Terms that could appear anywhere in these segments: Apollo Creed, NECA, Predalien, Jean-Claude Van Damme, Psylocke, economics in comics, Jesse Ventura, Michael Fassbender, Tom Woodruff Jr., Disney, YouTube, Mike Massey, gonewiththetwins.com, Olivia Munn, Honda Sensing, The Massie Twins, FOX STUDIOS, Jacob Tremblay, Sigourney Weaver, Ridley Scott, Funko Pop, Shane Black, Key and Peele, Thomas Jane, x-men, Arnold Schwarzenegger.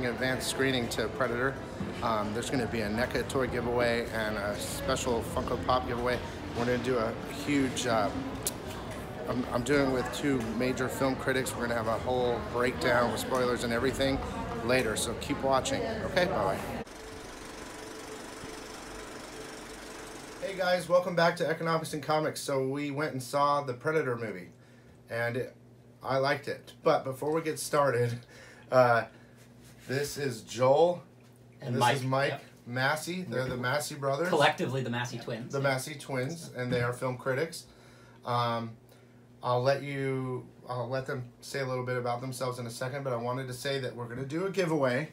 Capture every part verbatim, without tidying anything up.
giving advanced screening to Predator. Um, there's going to be a NECA toy giveaway and a special Funko Pop giveaway. We're going to do a huge, uh, I'm, I'm doing it with two major film critics. We're going to have a whole breakdown with spoilers and everything later, so keep watching. Okay, bye-bye. Hey guys, welcome back to Economics and Comics. So we went and saw the Predator movie, and it, I liked it. But before we get started, uh, this is Joel, and this Mike. is Mike yep. Massey. They're the Massey brothers. Collectively the Massey twins. The Massey twins, and they are film critics. Um, I'll let you, I'll let them say a little bit about themselves in a second, but I wanted to say that we're going to do a giveaway.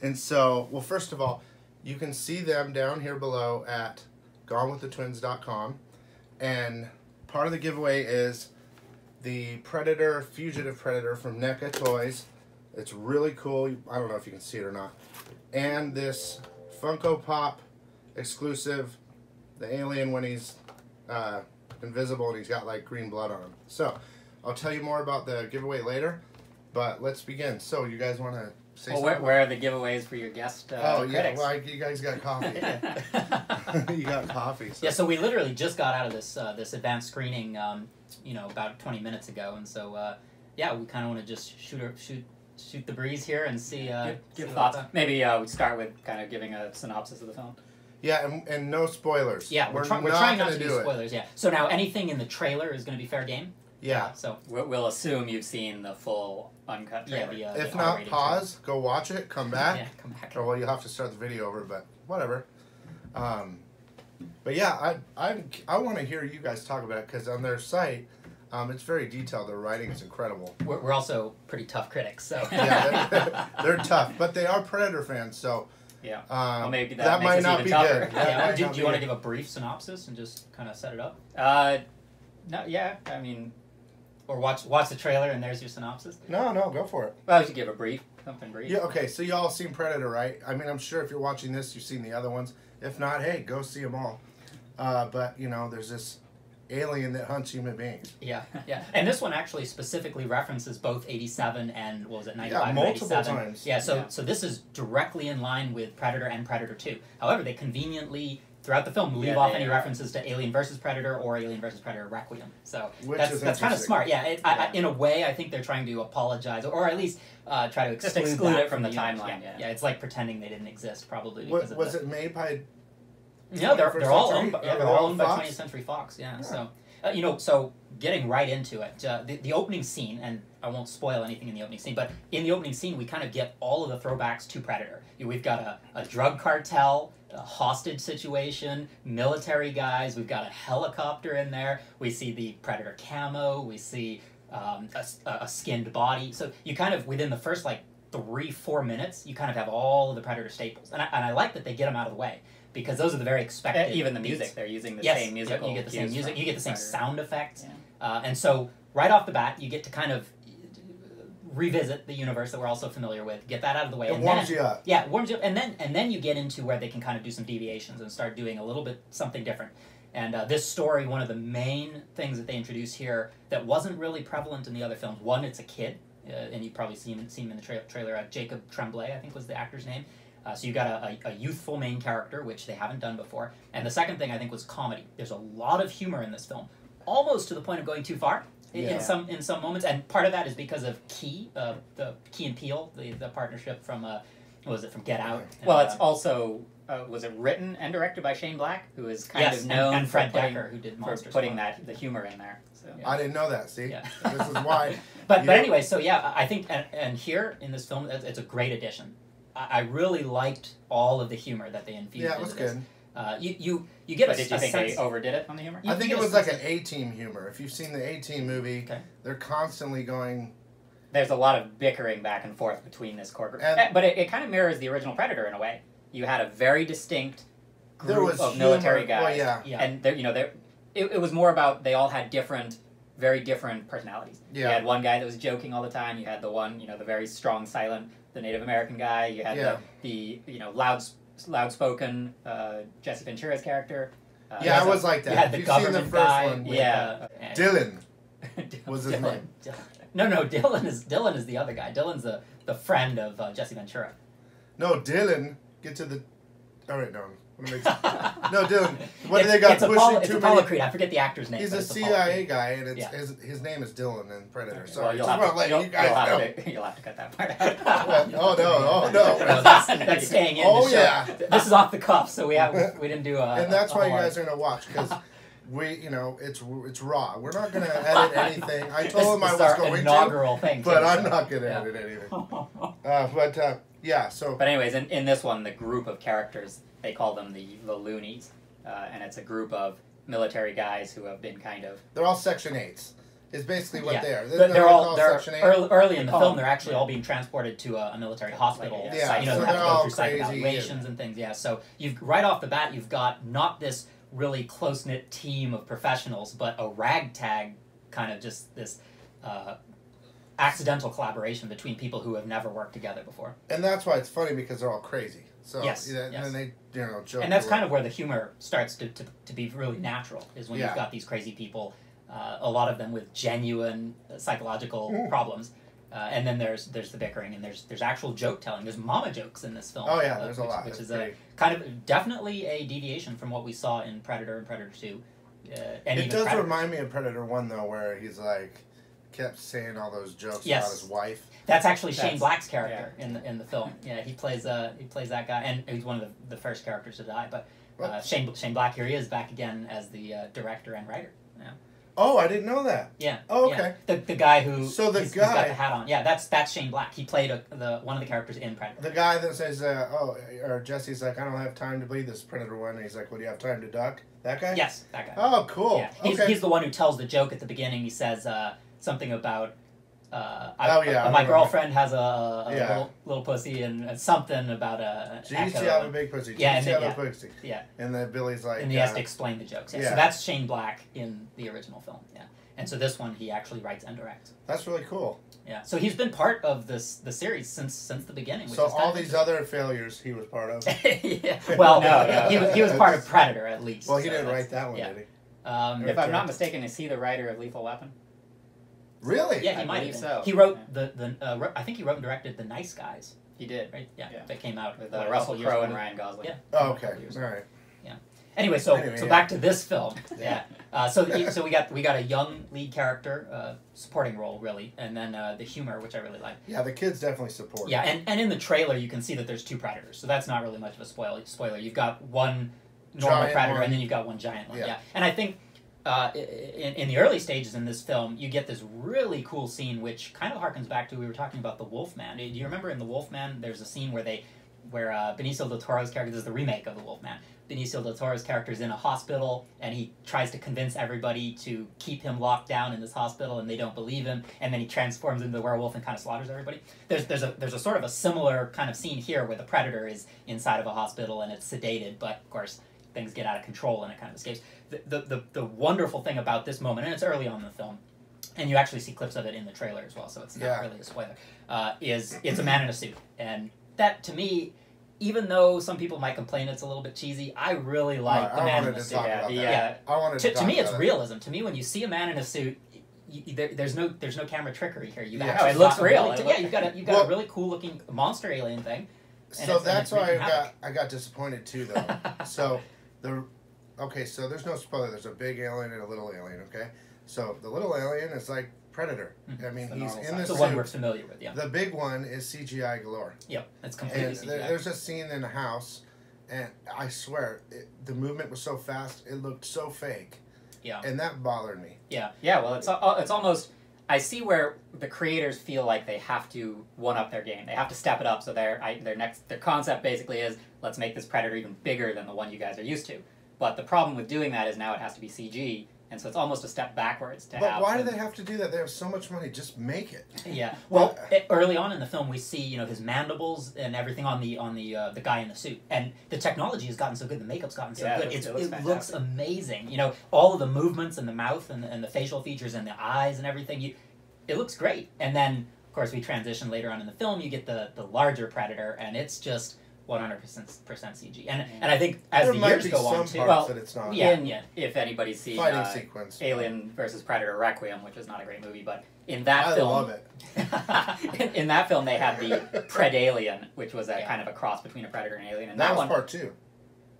And so, well, first of all, you can see them down here below at gone with the twins dot com, and part of the giveaway is the Predator, Fugitive Predator from NECA Toys. It's really cool. I don't know if you can see it or not. And this Funko Pop exclusive, the alien when he's uh, invisible and he's got like green blood on him. So I'll tell you more about the giveaway later, but let's begin. So you guys want to say well, something? Where, where are the giveaways for your guest uh, Oh yeah, critics? Well, I, you guys got coffee. You got coffee. So. Yeah, so we literally just got out of this uh, this advanced screening, um, you know, about twenty minutes ago, and so uh, yeah, we kind of want to just shoot our, shoot. shoot the breeze here and see, uh, give, give see thoughts. Maybe uh, we start with kind of giving a synopsis of the film. Yeah, and, and no spoilers. Yeah, we're, we're, try we're not trying not to do, do spoilers. It. Yeah. So now anything in the trailer is going to be fair game. Yeah. So we'll, we'll assume you've seen the full uncut trailer. Yeah, the, uh, if the not, pause, trailer. Go watch it, come back. Yeah, come back. Or well, you'll have to start the video over, but whatever. Um, but yeah, I I I want to hear you guys talk about it because on their site. Um, it's very detailed. Their writing is incredible. We're, we're also pretty tough critics, so yeah, they're, they're tough, but they are Predator fans, so yeah. Um, well, maybe that, that might not be tougher. good. Yeah. Yeah. Do, do you want to give a brief synopsis and just kind of set it up? Uh, no, yeah. I mean, or watch watch the trailer and there's your synopsis. No, no, go for it. Well, I should give a brief, something brief. Yeah. Okay. So you all seen Predator, right? I mean, I'm sure if you're watching this, you've seen the other ones. If not, hey, go see them all. Uh, but you know, there's this alien that hunts human beings. Yeah, yeah. And this one actually specifically references both eighty-seven and, what was it, ninety-five? Yeah, multiple times. Yeah, so, yeah. so this is directly in line with Predator and Predator two. However, they conveniently, throughout the film, leave yeah, off any are. references to Alien versus Predator or Alien versus Predator Requiem. So Which that's, that's kind of smart. Yeah, it, yeah. I, I, in a way, I think they're trying to apologize, or, or at least uh, try to exclude, exclude it from the, the timeline. Yeah. Yeah. yeah, it's like pretending they didn't exist, probably. Because what, of was the, it made by... No, they're, they're all owned by, yeah, they're all owned by twentieth century fox, yeah. yeah. So, uh, you know, so getting right into it, uh, the, the opening scene, and I won't spoil anything in the opening scene, but in the opening scene, we kind of get all of the throwbacks to Predator. You know, we've got a, a drug cartel, a hostage situation, military guys, we've got a helicopter in there, we see the Predator camo, we see um, a, a skinned body. So you kind of, within the first, like, three, four minutes, you kind of have all of the Predator staples. And I, and I like that they get them out of the way, because those are the very expected uh, even the music beats. They're using the yes, same musical you get the same music you get the same sound effects yeah. uh, and so right off the bat you get to kind of revisit the universe that we're also familiar with, get that out of the way. It and warms then, you up. Yeah, it warms you up, and then and then you get into where they can kind of do some deviations and start doing a little bit something different. And uh, this story, one of the main things that they introduce here that wasn't really prevalent in the other films, one, it's a kid, uh, and you've probably seen, seen him in the tra trailer, uh, Jacob Tremblay, I think was the actor's name. Uh, so you got a, a, a youthful main character, which they haven't done before. And the second thing I think was comedy. There's a lot of humor in this film, almost to the point of going too far in, yeah. in some in some moments. And part of that is because of Key, uh, the Key and Peele, the the partnership from uh, what was it from Get Out? And, well, it's uh, also uh, was it written and directed by Shane Black, who is kind yes, of known and, and Fred for putting, Decker, who did Monster for putting that the humor in there. So, yeah. I didn't know that. See, yeah. This is why. But but know. anyway, so yeah, I think and, and here in this film, it's a great addition. I really liked all of the humor that they infused. Yeah, it was into this. good. Uh, you you you get but a did you a think sense they overdid it on the humor? You I think it was like an A-Team humor. If you've seen the A-Team movie, okay. they're constantly going. There's a lot of bickering back and forth between this corporate, but it, it kind of mirrors the original Predator in a way. You had a very distinct group there was of humor. military guys, well, yeah. Yeah. and there, you know, there it, it was more about they all had different. very different personalities. Yeah. You had one guy that was joking all the time. You had the one, you know, the very strong, silent, the Native American guy. You had yeah. the, the, you know, loud, loud-spoken uh, Jesse Ventura's character. Uh, yeah, I was a, like that. You had the You've government seen the first guy. One yeah. Uh, Dylan was his Dylan. name. Dylan. No, no, Dylan is Dylan is the other guy. Dylan's the, the friend of uh, Jesse Ventura. No, Dylan, get to the... All right, no. I'm make... no, Dylan, what do they got pushing Apollo, it's too Apollo many... Creed. I forget the actor's name. He's a C I A guy, and it's, yeah. his, his name is Dylan in Predator. Okay. Sorry, well, you'll, have to, you'll, you guys you'll, have to, you'll have to cut that part out. well, oh, no, oh, no. no that's, that's staying in. Oh, yeah. Show. This is off the cuff, so we have, we, we didn't do a... And that's a, a why horror. You guys are going to watch, because... We, you know, it's it's raw. We're not going to edit anything. I told him I was going to, thing but too, I'm so. not going to yeah. edit anything. Uh, but, uh, yeah, so... But anyways, in, in this one, the group of characters, they call them the, the Loonies, uh, and it's a group of military guys who have been kind of... They're all Section eights, is basically what yeah. they are. They're, they're, they're all, all they're Section eight. Early, early in the oh, film, they're actually yeah. all being transported to a, a military hospital. Yeah, so, you know, so they have to go through psych evaluations yeah. and things, yeah. So you've right off the bat, you've got not this... really close-knit team of professionals, but a ragtag kind of just this uh, accidental collaboration between people who have never worked together before. And that's why it's funny, because they're all crazy. So, yes, yeah, yes. And, they, you know, joke and that's kind of where the humor starts to, to, to be really natural, is when yeah. you've got these crazy people, uh, a lot of them with genuine psychological mm. problems. Uh, and then there's there's the bickering, and there's there's actual joke telling. There's mama jokes in this film. Oh yeah, there's uh, which, a lot. Which That's is great. a kind of definitely a deviation from what we saw in Predator and Predator Two. Uh, and it even does Predator. remind me of Predator One though, where he's like kept saying all those jokes yes. about his wife. That's actually That's, Shane Black's character yeah. in the in the film. Yeah, he plays uh he plays that guy, and he's one of the, the first characters to die. But uh, Shane Shane Black here he is back again as the uh, director and writer. Yeah. Oh, I didn't know that. Yeah. Oh, okay. Yeah. The the guy who so the he's, guy he's got the hat on. Yeah, that's that's Shane Black. He played a, the one of the characters in Predator. The guy that says, uh, "Oh," or Jesse's like, "I don't have time to bleed this Predator one." And he's like, "Well, do you have time to duck?" That guy. Yes, that guy. Oh, cool. Yeah. He's okay. he's the one who tells the joke at the beginning. He says uh, something about, uh, I, "Oh yeah, uh, my girlfriend has a, a yeah. little, little pussy and uh, something about a." Geez, echo. you have a big pussy. Geez, yeah, and you then, have yeah. a pussy. Yeah. And then Billy's like, and he uh, has to explain the jokes. Yeah. yeah. So that's Shane Black in the original film. Yeah. And so this one he actually writes and directs. That's really cool. Yeah. So he's been part of this the series since since the beginning. Which so is all these other failures he was part of. yeah. Well, no, no, he was he was part of Predator at least. Well, he so didn't write that one, yeah. did he? Um, if I'm not mistaken, is he the writer of Lethal Weapon? Really? Yeah, he I might have so. He wrote yeah. the the uh, I think he wrote and directed The Nice Guys. He did, right? Yeah. yeah. That came out with uh, Russell Crowe and Ryan Gosling. Yeah. Oh, okay. All right. Yeah. Anyway, so anyway, so yeah. back to this film. yeah. Uh, so so we got we got a young lead character, uh, supporting role really, and then uh, the humor, which I really like. Yeah, the kids definitely support. Yeah, and and in the trailer you can see that there's two Predators, so that's not really much of a spoil spoiler. You've got one normal giant Predator one. and then you've got one giant one. Yeah. yeah. And I think. Uh, in, in the early stages in this film, you get this really cool scene, which kind of harkens back to we were talking about the Wolfman. Do you remember in the Wolfman? There's a scene where they, where uh, Benicio del Toro's character. This is the remake of the Wolfman. Benicio del Toro's character is in a hospital, and he tries to convince everybody to keep him locked down in this hospital, and they don't believe him. And then he transforms into the werewolf and kind of slaughters everybody. There's there's a there's a sort of a similar kind of scene here where the Predator is inside of a hospital and it's sedated, but of course things get out of control and it kind of escapes. The, the, the, the wonderful thing about this moment, and it's early on in the film, and you actually see clips of it in the trailer as well, so it's not yeah. really a spoiler, uh, is it's a man in a suit. And that, to me, even though some people might complain it's a little bit cheesy, I really like right, the I man in a suit. Yeah, yeah. I wanted to, to, to me, it's it. realism. To me, when you see a man in a suit, you, there, there's no there's no camera trickery here. You yeah. no, it looks real. Really, it yeah, you've got a, you've got well, a really cool-looking monster alien thing. So that's why I got, I got disappointed, too, though. so, the... Okay, so there's no spoiler. There's a big alien and a little alien, okay? So the little alien is like Predator. Mm-hmm. I mean, he's in this. The one we're familiar with, yeah. The big one is C G I galore. Yep, that's completely and C G I. There, there's a scene in the house, and I swear, it, the movement was so fast, it looked so fake. Yeah. And that bothered me. Yeah, yeah. Well, it's it's almost... I see where the creators feel like they have to one up their game. They have to step it up, so their I, their next their concept basically is, let's make this Predator even bigger than the one you guys are used to. But the problem with doing that is now it has to be C G, and so it's almost a step backwards to but have. But why them. do they have to do that? They have so much money. Just make it. Yeah. Well, it, early on in the film, we see you know his mandibles and everything on the on the uh, the guy in the suit, and the technology has gotten so good, the makeup's gotten so yeah, good. It, it's, it, looks, it looks amazing. You know, all of the movements and the mouth and the, and the facial features and the eyes and everything. You, it looks great. And then, of course, we transition later on in the film. You get the the larger Predator, and it's just one hundred percent C G. And and I think as there the years go on, too. Well, that it's not. Yeah, and yeah, if anybody's seen uh, sequence, Alien versus Predator Requiem, which is not a great movie, but in that I film... I love it. in, in that film, they had the Predalien, which was a yeah. kind of a cross between a Predator and Alien. And that, that was one, part two.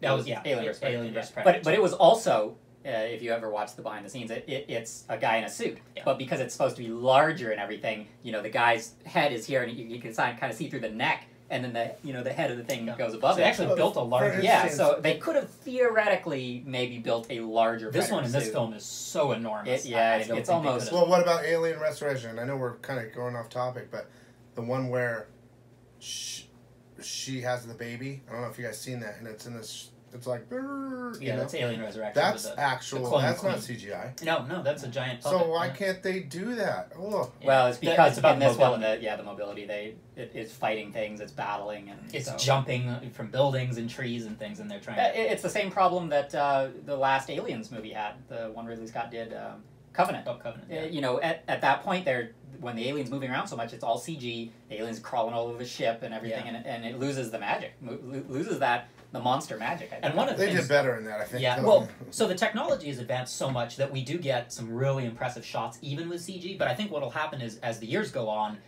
That was, yeah, Alien versus Predator. Alien versus Predator. But, but it was also... Uh, if you ever watch the behind the scenes, it, it, it's a guy in a suit. Yeah. But because it's supposed to be larger and everything, you know, the guy's head is here, and you, you can kind of see through the neck, and then the you know the head of the thing yeah. goes above. So they actually oh, built a larger. Yeah, so they could have theoretically maybe built a larger. This one in this suit. film is so enormous. It, yeah, I, I it's, it's almost. Well, what about Alien Resurrection? I know we're kind of going off topic, but the one where she, she has the baby. I don't know if you guys seen that, and it's in this. It's like, brrr, yeah, you know? That's Alien Resurrection. That's the, actual. The that's not C G I. No, no, that's a giant puppet. So why yeah. can't they do that? Oh. Yeah. Well, it's because it's about this one. The, yeah, the mobility. They it, it's fighting things. It's battling and it's so. jumping from buildings and trees and things. And they're trying. It, to... It's the same problem that uh, the last Aliens movie had. The one Ridley Scott did, um, Covenant. Oh, Covenant. Yeah. Uh, you know, at at that point, they're when the alien's moving around so much, it's all C G. The alien's crawling all over the ship and everything, yeah. and and it loses the magic. Mo loses that. The monster magic, I think. And one of the they things, did better in that, I think. Yeah, well, them. so the technology has advanced so much that we do get some really impressive shots, even with C G. But I think what will happen is, as the years go on,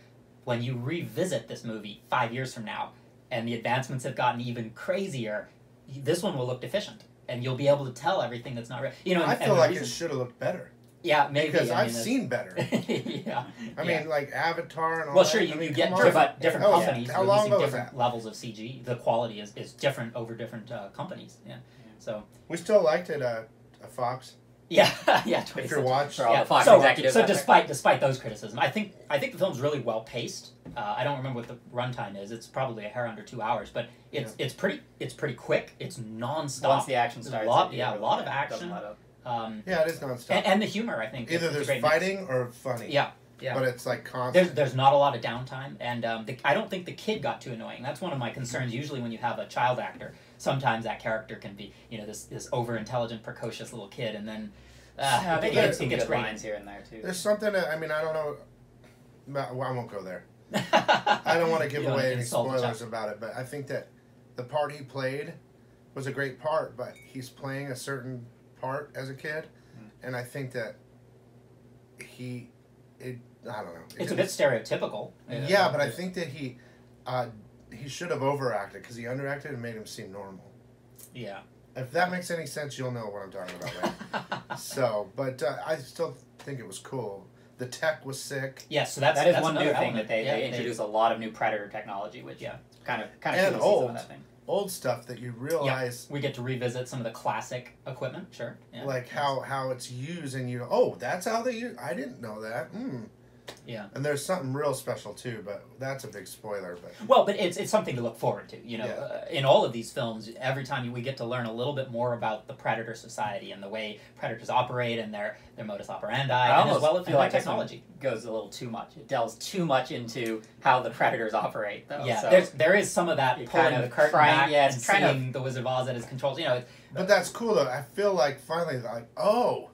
when you revisit this movie five years from now, and the advancements have gotten even crazier, this one will look deficient, and you'll be able to tell everything that's not real. You know, I and, feel and like reason, it should have looked better. Yeah, maybe. Because I mean, I've that's... seen better. yeah. I mean, yeah. like Avatar and all well, that. Well, sure, you, I mean, you get different, different oh, companies yeah. releasing different levels of C G. The quality is, is different over different uh, companies. Yeah. yeah. So we still liked it, uh, Fox. Yeah, yeah. If you're watching, yeah, Fox so, executives. So despite there. despite those criticisms, I think I think the film's really well paced. Uh, I don't remember what the runtime is. It's probably a hair under two hours, but it's yeah. it's pretty it's pretty quick. It's nonstop. Once the action starts, a lot, yeah, a lot of action. Um, yeah, it is nonstop. And, and the humor, I think. Either there's fighting mix. or funny. Yeah, yeah. But it's like constant. There's, there's not a lot of downtime, and um, the, I don't think the kid got too annoying. That's one of my concerns. Usually, when you have a child actor, sometimes that character can be, you know, this this over intelligent, precocious little kid, and then uh, yeah, it, gets, it gets good lines here and there too. There's something. That, I mean, I don't know. Well, I won't go there. I don't want to give away any spoilers about it, but I think that the part he played was a great part, but he's playing a certain part as a kid, mm. and I think that he, it, I don't know. It it's a bit stereotypical. Yeah, yeah, but I think that he, uh, he should have overacted because he underacted and made him seem normal. Yeah. If that makes any sense, you'll know what I'm talking about, right? so, but uh, I still think it was cool. The tech was sick. Yeah, so that's, that is that's one new thing that they, yeah, they introduce a lot of new Predator technology, which yeah, kind of kind of and old. Some of that thing. Old stuff that you realize... Yep. We get to revisit some of the classic equipment, sure. Yeah. Like how, how it's used and you... Oh, that's how they use... I didn't know that. Mm. Yeah. And there's something real special, too, but that's a big spoiler. But Well, but it's, it's something to look forward to. You know, yeah. uh, in all of these films, every time we get to learn a little bit more about the Predator society and the way Predators operate and their, their modus operandi. I and almost as well as feel like technology goes a little too much. It delves too much into how the Predators operate, though. Yeah, so there's, there is some of that pulling kind of the curtain back yeah, and seeing of, the Wizard of Oz at his controls. You know, it, but that's cool, though. I feel like finally, like, oh...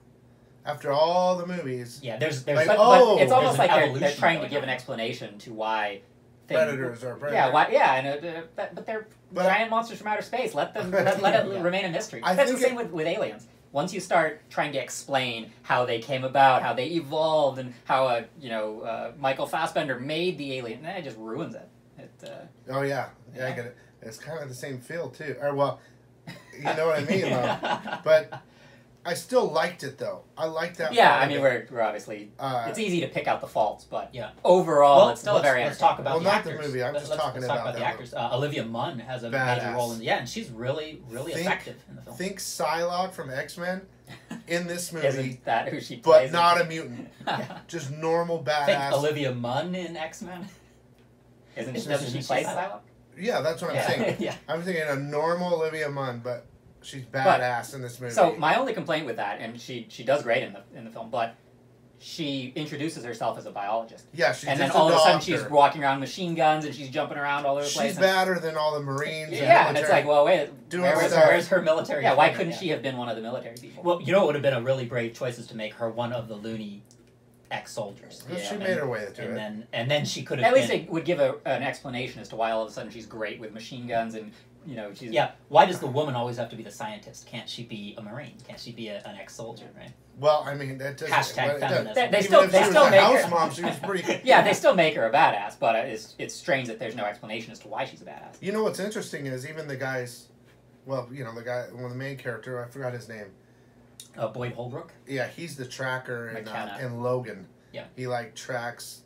After all the movies, yeah, there's, there's like, but, oh, but it's almost like they're, they're trying to give an explanation to why things, predators are predators. Yeah, why, yeah, and uh, but, but they're but, giant monsters from outer space. Let them let, let it yeah. remain a mystery. I That's the same it, with with aliens. Once you start trying to explain how they came about, how they evolved, and how a uh, you know uh, Michael Fassbender made the alien, and it just ruins it. It. Uh, oh yeah, yeah, yeah, I get it. It's kind of the same feel too. Or well, you know what I mean, yeah. but. I still liked it, though. I liked that. Yeah, I mean, we're, we're obviously... Uh, it's easy to pick out the faults, but yeah. Overall, well, it's still a very... Let's talk about well, the actors. Well, not the movie. I'm let's, just let's, talking let's talk about, about the actors. Uh, Olivia Munn has a badass. major role in... Yeah, and she's really, really think, effective in the film. Think Psylocke from X-Men in this movie. Isn't that who she plays? But not a mutant. yeah. Just normal, badass. Think Olivia Munn in X-Men? Isn't it, doesn't she play Psylocke? Yeah, that's what I'm yeah. saying. yeah. I'm thinking a normal Olivia Munn, but... She's badass but, in this movie. So my only complaint with that, and she she does great in the in the film, but she introduces herself as a biologist. Yeah, she's and then all of a sudden she's walking around with machine guns and she's jumping around all over the place. She's badder than all the Marines. Yeah, and, yeah, and it's like, well, wait, where was, where's her military? Yeah, why couldn't yeah. she have been one of the military people? Well, you know, it would have been a really brave choice is to make her one of the loony ex-soldiers. Yeah, she made and, her way to and it. Then, and then she could have At been, least they would give a, an explanation as to why all of a sudden she's great with machine guns and, you know, she's... Yeah, why does the woman always have to be the scientist? Can't she be a Marine? Can't she be a, an ex-soldier, right? Well, I mean, that doesn't... Hashtag feminism. They, they still, they still make house her... mom, she was pretty... yeah, they still make her a badass, but it's, it's strange that there's no explanation as to why she's a badass. You know what's interesting is even the guys... Well, you know, the guy... Well, the main character, I forgot his name. Uh, Boyd Holbrook? Yeah, he's the tracker in, uh, in Logan. Yeah. He, like, tracks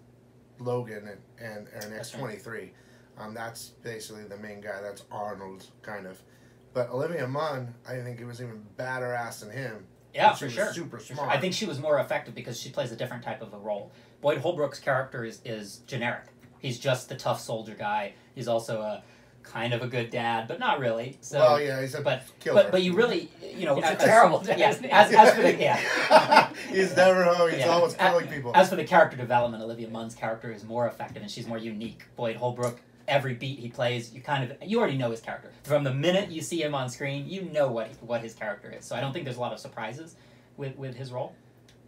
Logan and, and, and X twenty-three. Right. Um, that's basically the main guy. That's Arnold, kind of. But Olivia Munn, I think it was even badder ass than him. Yeah, for sure. Super smart. I think she was more effective because she plays a different type of a role. Boyd Holbrook's character is, is generic. He's just the tough soldier guy. He's also a... kind of a good dad, but not really. So, well, yeah, he's a but, killer. But, but you really, you know... He's a terrible dad. Yeah, as, as for the, yeah. he's never home. He's yeah. always killing as, people. As for the character development, Olivia Munn's character is more effective, and she's more unique. Boyd Holbrook, every beat he plays, you kind of... You already know his character. From the minute you see him on screen, you know what what his character is. So I don't think there's a lot of surprises with, with his role.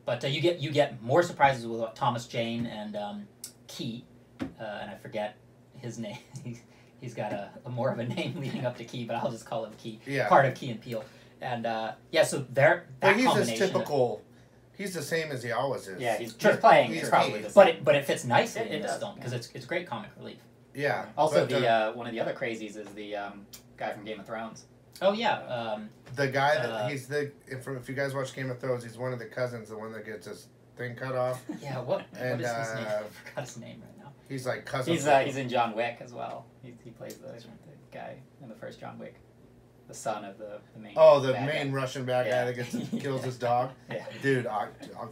But uh, you get you get more surprises with uh, Thomas Jane and um, Key, uh, and I forget his name. He's got a, a more of a name leading up to Key, but I'll just call him Key. Yeah. Part of Key and Peele. And, uh, yeah, so they're that combination. But he's just typical. Of, he's the same as he always is. Yeah, he's just playing. He's probably the same. But it, but it fits nicely it, it in this does. film, because yeah. it's, it's great comic relief. Yeah. Also, the uh, one of the other crazies is the um, guy from Game of Thrones. Oh, yeah. Um, the guy that, uh, he's the, if, if you guys watch Game of Thrones, he's one of the cousins, the one that gets his thing cut off. yeah, what, and, what is his uh, name? I forgot his name right now. He's like cousin. He's, uh, he's in John Wick as well. He, he plays the, the guy in the first John Wick, the son of the, the main. Oh, the main guy. Russian bad yeah. guy that gets kills yeah. his dog. Yeah. Dude, I, I,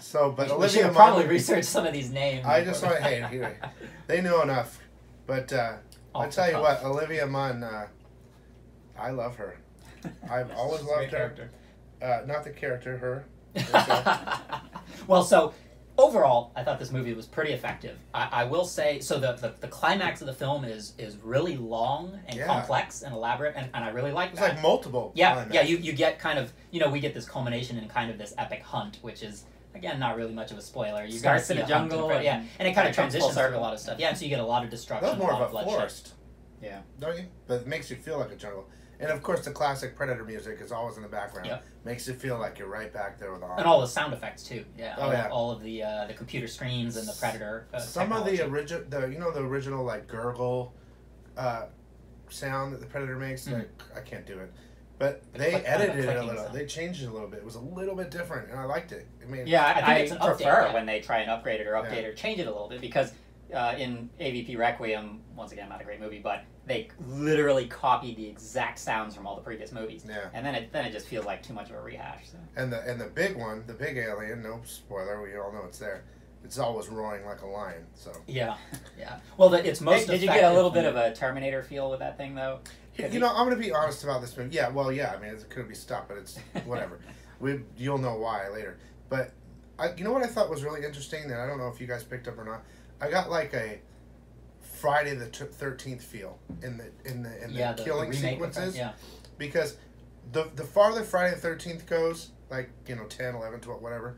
so but we Olivia should Munn, probably research some of these names. I just want to hey, anyway, they knew enough, but uh, I tell you puff. what, Olivia Munn, uh, I love her. I've always loved her. Uh, not the character, her. her. well, so. Overall, I thought this movie was pretty effective. I, I will say, so the, the, the climax of the film is is really long and yeah. complex and elaborate, and, and I really like that. It's like multiple Yeah, climax. yeah. You, you get kind of, you know, we get this culmination in kind of this epic hunt, which is, again, not really much of a spoiler. You Starts in a jungle. And, yeah, and it kind of transitions to a lot of stuff. Yeah, and so you get a lot of destruction. That's more of a bloodshed. forest. Yeah. Don't you? But it makes you feel like a jungle. And, of course, the classic Predator music is always in the background. Yep. Makes you feel like you're right back there with all... And all the sound effects, too. Yeah. Oh, all, yeah. all of the uh, the computer screens and the Predator uh, Some technology. of the original... The, you know the original, like, gurgle uh, sound that the Predator makes? Mm. Like, I can't do it. But the they click, edited it a little. Sound. They changed it a little bit. It was a little bit different, and I liked it. I mean, yeah, I, I, I prefer update, right? when they try and upgrade it or update yeah. or change it a little bit, because... Uh, in A V P Requiem, once again, not a great movie, but they literally copied the exact sounds from all the previous movies. Yeah. And then it then it just feels like too much of a rehash. So. And the and the big one, the big alien, no spoiler, we all know it's there. It's always roaring like a lion. So yeah, yeah. Well, the, it's most. Did, did you get a little bit of a Terminator feel with that thing though? You he, know, I'm gonna be honest about this movie. Yeah, well, yeah. I mean, it could be stopped, but it's whatever. we you'll know why later. But I, you know what I thought was really interesting, that I don't know if you guys picked up or not. I got like a Friday the thirteenth feel in the in the in the yeah, killing the sequences effect, yeah. because the the farther Friday the thirteenth goes, like, you know, ten, eleven, twelve, whatever,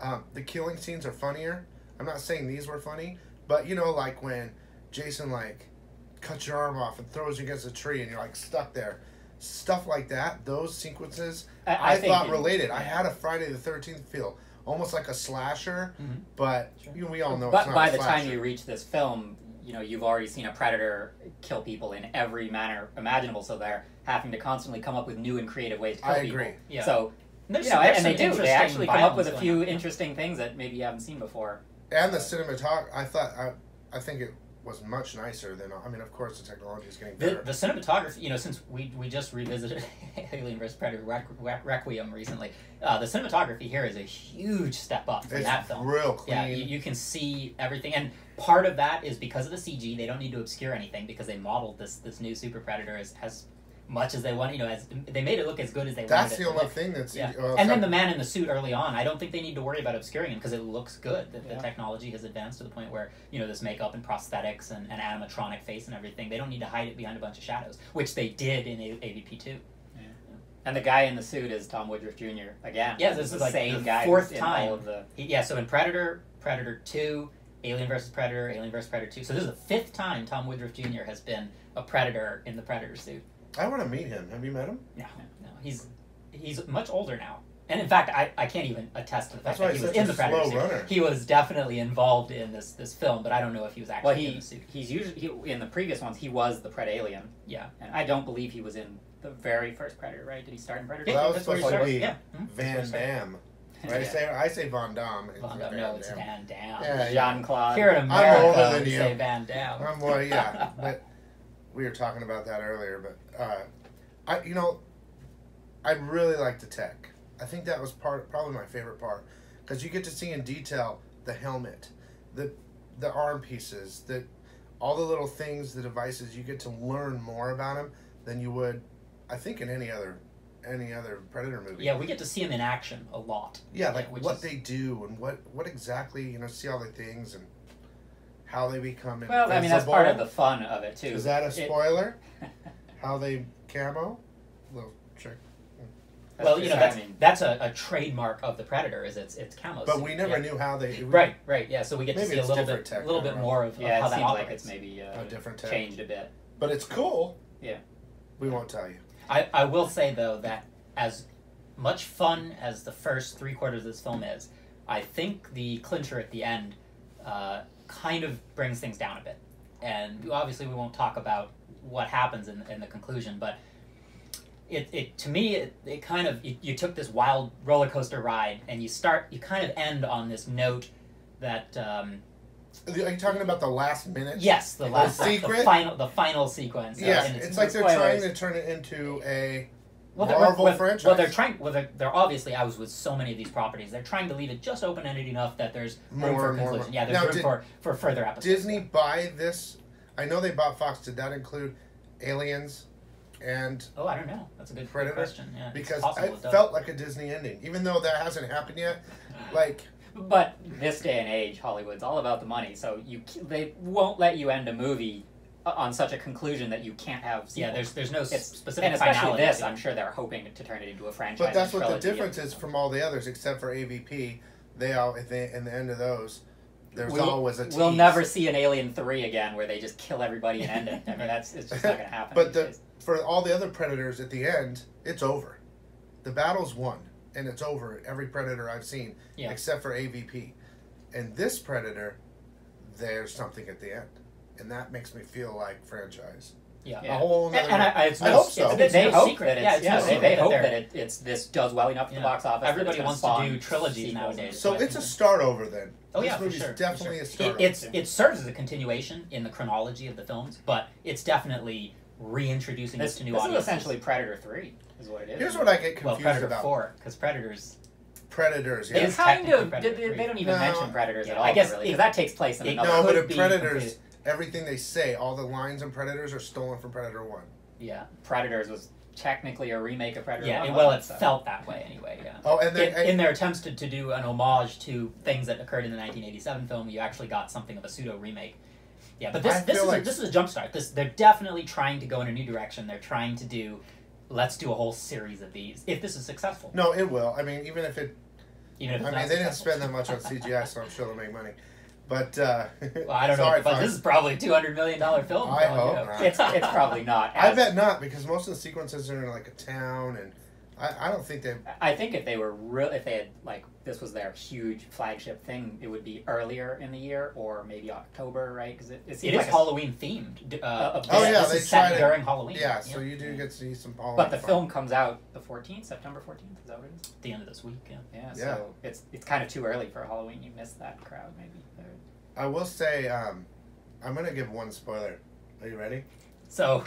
um, the killing scenes are funnier. I'm not saying these were funny, but you know, like when Jason like cuts your arm off and throws you against a tree and you're like stuck there, stuff like that. Those sequences I, I, I thought related. Yeah. I had a Friday the thirteenth feel. Almost like a slasher, mm-hmm. but you know, we all know. But it's not by a the slasher. time you reach this film, you know you've already seen a predator kill people in every manner imaginable. So they're having to constantly come up with new and creative ways to kill I people. I agree. Yeah. So you know, and they do. They actually come up with a few interesting things that maybe you haven't seen before. And the cinematography, I thought, I, I think it was much nicer than. I mean, of course, the technology is getting better. The, the cinematography, you know, since we we just revisited Alien versus Predator Requ Requiem recently, uh, the cinematography here is a huge step up from it's that film. Real clean. Yeah, you, you can see everything, and part of that is because of the C G. They don't need to obscure anything because they modeled this this new Super Predator as. as much as they want, you know, as they made it look as good as they wanted. That's the only thing that's... Yeah. Well, and then the man in the suit early on, I don't think they need to worry about obscuring him because it looks good. The, yeah. the technology has advanced to the point where, you know, this makeup and prosthetics and an animatronic face and everything, they don't need to hide it behind a bunch of shadows, which they did in A V P two. Yeah. And the guy in the suit is Tom Woodruff Junior again. Yeah, this, this is the same like guy. Fourth time. All of the... he, yeah, so in Predator, Predator two, Alien versus. Predator, Alien versus. Predator two. So this is the fifth time Tom Woodruff Junior has been a Predator in the Predator suit. I want to meet him. Have you met him? No, no. He's he's much older now. And in fact, I, I can't even attest to the fact that he was in the Predator suit. He was definitely involved in this this film, but I don't know if he was actually well, he, in the suit. He's usually he, in the previous ones. He was the Pred Alien. Yeah, and I don't believe he was in the very first Predator. Right? Did he start in Predator? Well, that was supposed to be yeah. Van Damme. Right? Yeah. I say I say Van Damme. Van Damme. No, it's Van Damme. Yeah, yeah. Jean-Claude. Here in America, I'm older than you. Say Van Damme. I'm well, yeah, but we were talking about that earlier. But uh, I, you know, I really like the tech. I think that was part, probably my favorite part, because you get to see in detail the helmet, the the arm pieces, the all the little things, the devices. You get to learn more about them than you would, I think, in any other any other Predator movie. Yeah, we get to see them in action a lot. Yeah, like yeah, what is... they do and what what exactly, you know, see all the things and how they become. Well, I mean, that's part of the fun of it too. Is that a spoiler? It... how they camo, little trick. That's well, you know, that's, I mean, that's a, a trademark of the Predator, is its its camo suit. But we never yeah. knew how they... We, right, right, yeah, so we get to see a little bit a little bit more of, yeah, of how that operates. Yeah, it seems like it's maybe uh, a different tech. Changed a bit. But it's cool. Yeah. We won't tell you. I, I will say, though, that as much fun as the first three quarters of this film is, I think the clincher at the end uh, kind of brings things down a bit. And obviously we won't talk about what happens in, in the conclusion, but... It, it to me it, it kind of it, you took this wild roller coaster ride and you start you kind of end on this note that um, are you talking about the last minute? Yes, the last the secret the final the final sequence. Yeah, it's, it's like they're spoilers. trying to turn it into a well, Marvel well, franchise. Well, they're trying. Well, they're, they're obviously as with so many of these properties, they're trying to leave it just open ended enough that there's room more, for more, conclusion. More. Yeah, there's now, room did, for for further episodes. Disney buy this? I know they bought Fox. Did that include Aliens? And oh, I don't know. That's a good, Predator, good question. Yeah, because I felt like a Disney ending, even though that hasn't happened yet. Like, but this day and age, Hollywood's all about the money, so you they won't let you end a movie on such a conclusion that you can't have. Sequel. Yeah, there's there's no it's, specific. And especially this, I'm sure they're hoping to turn it into a franchise. But that's what the difference is from all the others, except for A V P. They all at the, in the end of those. There's we'll, always a tease. We'll never see an Alien three again where they just kill everybody and end it. I mean, that's, it's just not going to happen. But the, for all the other Predators, at the end, it's over. The battle's won, and it's over. Every Predator I've seen, yeah. except for A V P. And this Predator, there's something at the end. And that makes me feel like franchise. Yeah. yeah. A whole and, and I, it's I hope so. It's, it's, they hope secret. that it's, yeah, it's yeah, no they, they hope that it, it's, this does well enough yeah. in the box office. Everybody wants to do trilogies nowadays. So it's a start over then. Oh yeah, this movie's for sure, definitely for sure. a start it, over. It's, it serves as a continuation in the chronology of the films, but it's definitely reintroducing this, us to new this audiences. This is essentially Predator three is what it is. Here's what I get confused well, Predator about. Predator four, because Predators... Predators, yeah. It's kind of... They don't even mention Predators at all, I guess, because that takes place in another... No, but if Predators... Everything they say, all the lines in Predators are stolen from Predator one. Yeah. Predators was technically a remake of Predator yeah, one. Yeah, well, it so. felt that way anyway, yeah. Oh, and then, it, I, in their attempts to, to do an homage to things that occurred in the nineteen eighty-seven film, you actually got something of a pseudo-remake. Yeah, but this, this, is, like, a, this is a jumpstart. This, they're definitely trying to go in a new direction. They're trying to do, let's do a whole series of these, if this is successful. No, it will. I mean, even if it... Even if it's I mean, they successful. didn't spend that much on C G I, so I'm sure they'll make money. But uh, well, I don't sorry, know. But this is probably a two hundred million dollar film. I hope not. It's, it's probably not. As, I bet not, because most of the sequences are in like a town, and I, I don't think they. I think if they were real, if they had like this was their huge flagship thing, it would be earlier in the year or maybe October, right? Because it, it, it like is Halloween themed. Uh, oh yeah, this they is set to, during Halloween. Yeah, so yeah. you do get to see some Halloween. But the fun. film comes out the fourteenth, September fourteenth. Is that what it is? At the end of this week. Yeah. Yeah. So yeah. it's it's kind of too early for Halloween. You missed that crowd, maybe. I will say, um, I'm going to give one spoiler. Are you ready? So,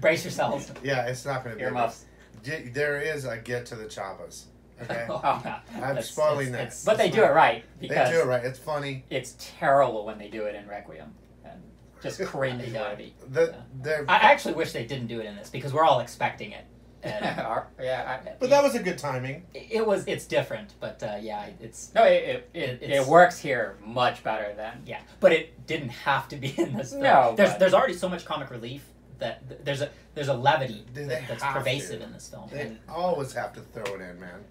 brace yourselves. Yeah, it's not going to be. Earmuffs. There is a get to the Chapas. Okay? oh, no. I'm that's, spoiling this. But they do it right. Because they do it right. It's funny. It's terrible when they do it in Requiem. And just cringy out of it. I actually wish they didn't do it in this, because we're all expecting it. And our, yeah, I, but that was a good timing. It, it was. It's different, but uh, yeah, it's no. It it, it, it works here much better than yeah. But it didn't have to be in this. Film. No, there's but, there's already so much comic relief that there's a there's a levity that, that's pervasive to. in this film. They and, always have to throw it in, man.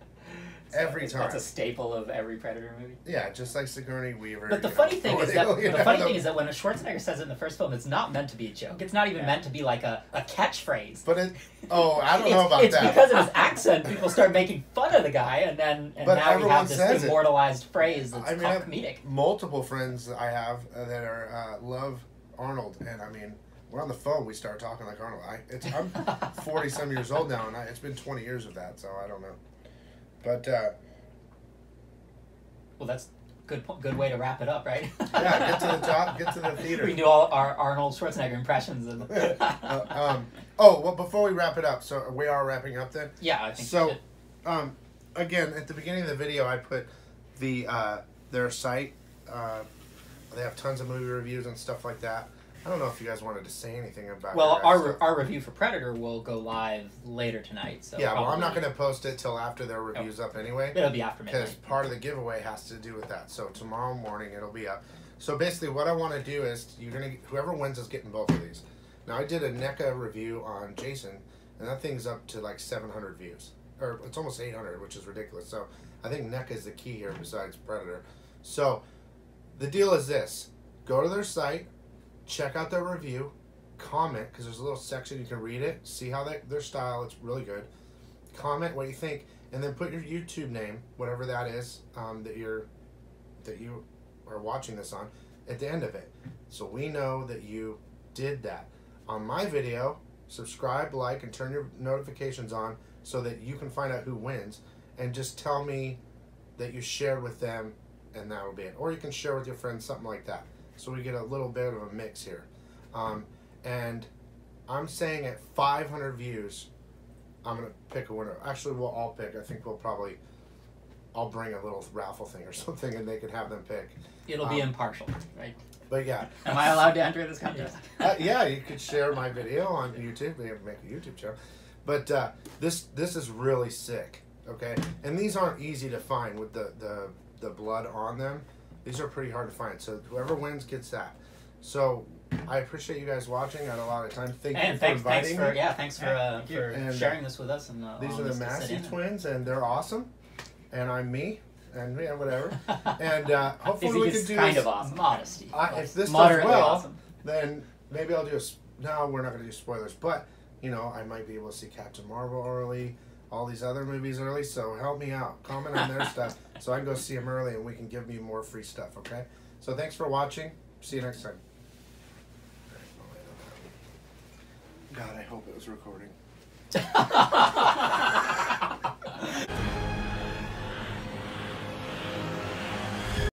Every time. That's a staple of every Predator movie. Yeah, just like Sigourney Weaver. But the funny know, thing is that the know, funny the... thing is that when Schwarzenegger says it in the first film, it's not meant to be a joke. It's not even yeah. meant to be like a, a catchphrase. But it oh, I don't know about it's that. It's because of his accent, people start making fun of the guy, and then and but now we have this immortalized it. phrase that's I mean, I comedic. Multiple friends I have that are uh, love Arnold, and I mean, we're on the phone, we start talking like Arnold. I it's I'm forty some years old now, and I, it's been twenty years of that, so I don't know. But uh, well, that's good. Good way to wrap it up, right? Yeah, get to the top, get to the theater. We do all our Arnold Schwarzenegger impressions. And uh, um, oh well, before we wrap it up, so we are wrapping up then. Yeah, I think so. We should. Um, again, at the beginning of the video, I put the uh, their site. Uh, they have tons of movie reviews and stuff like that. I don't know if you guys wanted to say anything about. Well, our our review for Predator will go live later tonight. So yeah, well, I'm not going to post it till after their review's oh, up anyway. It'll be after midnight because part of the giveaway has to do with that. So tomorrow morning it'll be up. So basically, what I want to do is you're gonna whoever wins is getting both of these. Now I did a NECA review on Jason, and that thing's up to like seven hundred views, or it's almost eight hundred, which is ridiculous. So I think NECA is the key here besides Predator. So the deal is this: go to their site. Check out their review, comment, because there's a little section you can read it, see how they, their style, it's really good. Comment what you think, and then put your YouTube name, whatever that is, um, that you're that you are watching this on, at the end of it. So we know that you did that. On my video, subscribe, like, and turn your notifications on so that you can find out who wins, and just tell me that you shared with them, and that will be it. Or you can share with your friends, something like that. So we get a little bit of a mix here. Um, and I'm saying at five hundred views, I'm going to pick a winner. Actually, we'll all pick. I think we'll probably, I'll bring a little raffle thing or something and they can have them pick. It'll um, be impartial, right? But yeah. Am I allowed to enter this contest? uh, yeah, you could share my video on YouTube. They make a YouTube channel. But uh, this this is really sick, okay? And these aren't easy to find with the, the, the blood on them. These are pretty hard to find, so whoever wins gets that. So I appreciate you guys watching. I had a lot of time. Thank and you thanks, for inviting thanks for, me. Yeah, thanks for, uh, Thank for and, sharing this with us. And uh, these are the Massey twins, and they're awesome. And I'm me, and yeah, whatever. And uh, hopefully we can do kind this. of awesome. Modesty. I, if this Moderately does well, awesome. then maybe I'll do a. No, we're not going to do spoilers, but you know, I might be able to see Captain Marvel early. All these other movies early, so help me out. Comment on their stuff so I can go see them early and we can give me more free stuff, okay? So thanks for watching. See you next time. God, I hope it was recording.